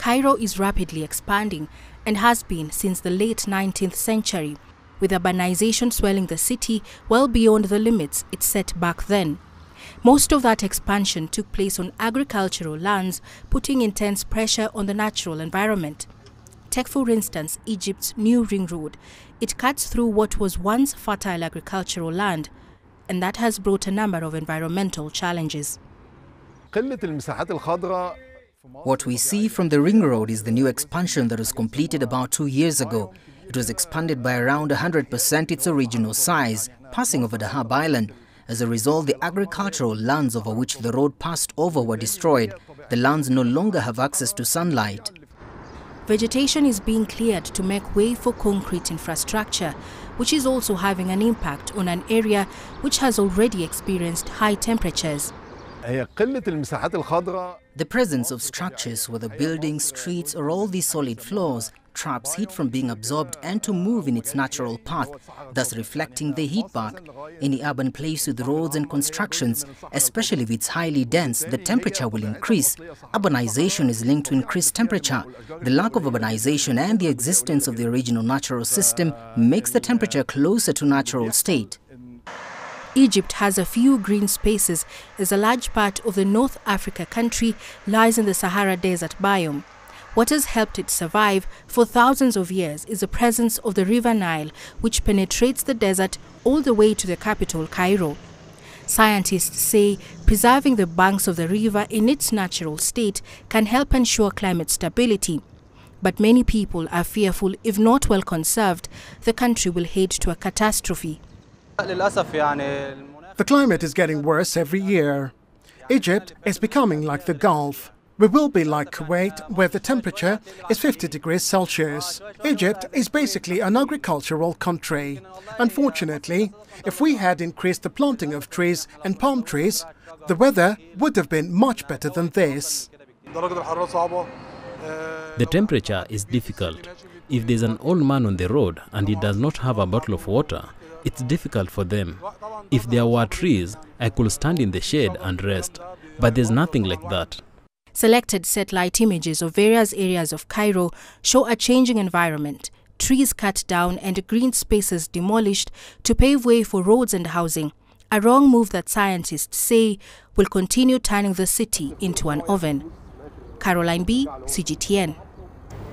Cairo is rapidly expanding and has been since the late 19th century, with urbanization swelling the city well beyond the limits it set back then. Most of that expansion took place on agricultural lands, putting intense pressure on the natural environment. Take, for instance, Egypt's new Ring Road. It cuts through what was once fertile agricultural land, and that has brought a number of environmental challenges. What we see from the Ring Road is the new expansion that was completed about 2 years ago. It was expanded by around 100% its original size, passing over Dahab Island. As a result, the agricultural lands over which the road passed over were destroyed. The lands no longer have access to sunlight. Vegetation is being cleared to make way for concrete infrastructure, which is also having an impact on an area which has already experienced high temperatures. The presence of structures, whether buildings, streets or all these solid floors, traps heat from being absorbed and to move in its natural path, thus reflecting the heat back. Any urban place with roads and constructions, especially if it's highly dense, the temperature will increase. Urbanization is linked to increased temperature. The lack of urbanization and the existence of the original natural system makes the temperature closer to natural state. Egypt has a few green spaces, as a large part of the North Africa country lies in the Sahara Desert biome. What has helped it survive for thousands of years is the presence of the River Nile, which penetrates the desert all the way to the capital, Cairo. Scientists say preserving the banks of the river in its natural state can help ensure climate stability. But many people are fearful if not well conserved, the country will head to a catastrophe. The climate is getting worse every year. Egypt is becoming like the Gulf. We will be like Kuwait, where the temperature is 50 degrees Celsius. Egypt is basically an agricultural country. Unfortunately, if we had increased the planting of trees and palm trees, the weather would have been much better than this. The temperature is difficult. If there's an old man on the road and he does not have a bottle of water, it's difficult for them. If there were trees, I could stand in the shade and rest, but there's nothing like that. Selected satellite images of various areas of Cairo show a changing environment, trees cut down and green spaces demolished to pave way for roads and housing, a wrong move that scientists say will continue turning the city into an oven. Caroline B., CGTN.